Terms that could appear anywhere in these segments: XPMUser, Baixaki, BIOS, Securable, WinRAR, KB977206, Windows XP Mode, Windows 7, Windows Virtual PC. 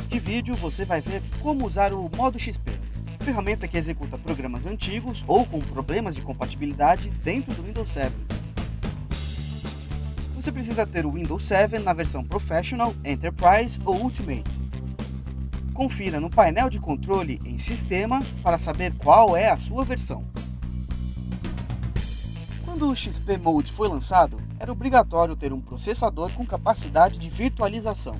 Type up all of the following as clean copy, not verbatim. Neste vídeo você vai ver como usar o modo XP, ferramenta que executa programas antigos ou com problemas de compatibilidade dentro do Windows 7. Você precisa ter o Windows 7 na versão Professional, Enterprise ou Ultimate. Confira no painel de controle em Sistema para saber qual é a sua versão. Quando o XP Mode foi lançado, era obrigatório ter um processador com capacidade de virtualização.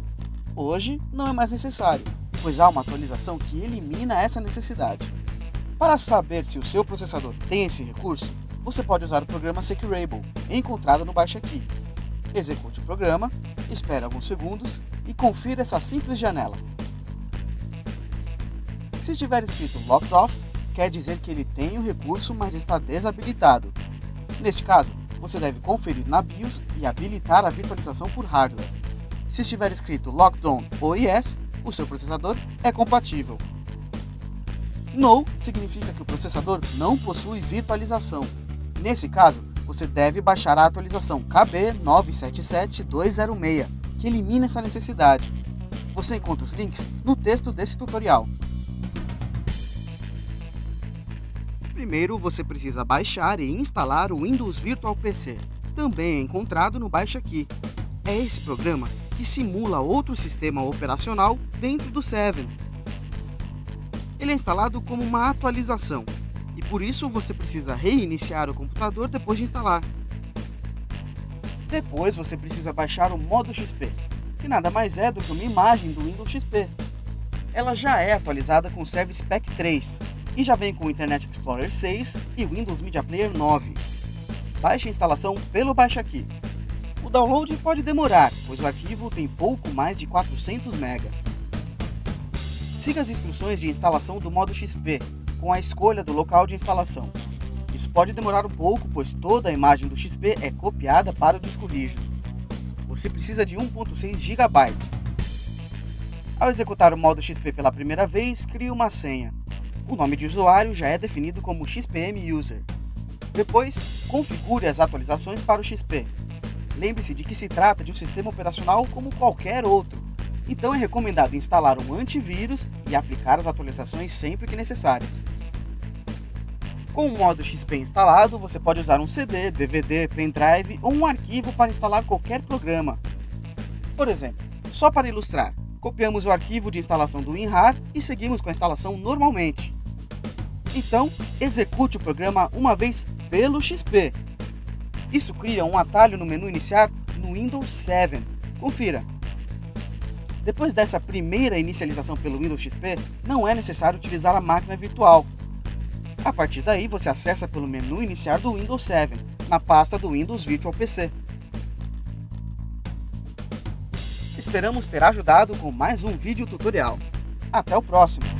Hoje, não é mais necessário, pois há uma atualização que elimina essa necessidade. Para saber se o seu processador tem esse recurso, você pode usar o programa Securable, encontrado no Baixaki. Execute o programa, espere alguns segundos e confira essa simples janela. Se estiver escrito Locked Off, quer dizer que ele tem o recurso, mas está desabilitado. Neste caso, você deve conferir na BIOS e habilitar a virtualização por hardware. Se estiver escrito Locked On ou Yes, o seu processador é compatível. No significa que o processador não possui virtualização. Nesse caso, você deve baixar a atualização KB977206, que elimina essa necessidade. Você encontra os links no texto desse tutorial. Primeiro, você precisa baixar e instalar o Windows Virtual PC, também é encontrado no Baixaki. É esse programa que simula outro sistema operacional dentro do 7. Ele é instalado como uma atualização, e por isso você precisa reiniciar o computador depois de instalar. Depois você precisa baixar o modo XP, que nada mais é do que uma imagem do Windows XP. Ela já é atualizada com o Service Pack 3, e já vem com o Internet Explorer 6 e Windows Media Player 9. Baixe a instalação pelo Baixaki. O download pode demorar, pois o arquivo tem pouco mais de 400 MB. Siga as instruções de instalação do modo XP, com a escolha do local de instalação. Isso pode demorar um pouco, pois toda a imagem do XP é copiada para o disco rígido. Você precisa de 1.6 GB. Ao executar o modo XP pela primeira vez, crie uma senha. O nome de usuário já é definido como XPMUser. Depois, configure as atualizações para o XP. Lembre-se de que se trata de um sistema operacional como qualquer outro, então é recomendado instalar um antivírus e aplicar as atualizações sempre que necessárias. Com o modo XP instalado, você pode usar um CD, DVD, pendrive ou um arquivo para instalar qualquer programa. Por exemplo, só para ilustrar, copiamos o arquivo de instalação do WinRAR e seguimos com a instalação normalmente. Então, execute o programa uma vez pelo XP. Isso cria um atalho no menu iniciar no Windows 7. Confira. Depois dessa primeira inicialização pelo Windows XP, não é necessário utilizar a máquina virtual. A partir daí, você acessa pelo menu iniciar do Windows 7, na pasta do Windows Virtual PC. Esperamos ter ajudado com mais um vídeo tutorial. Até o próximo!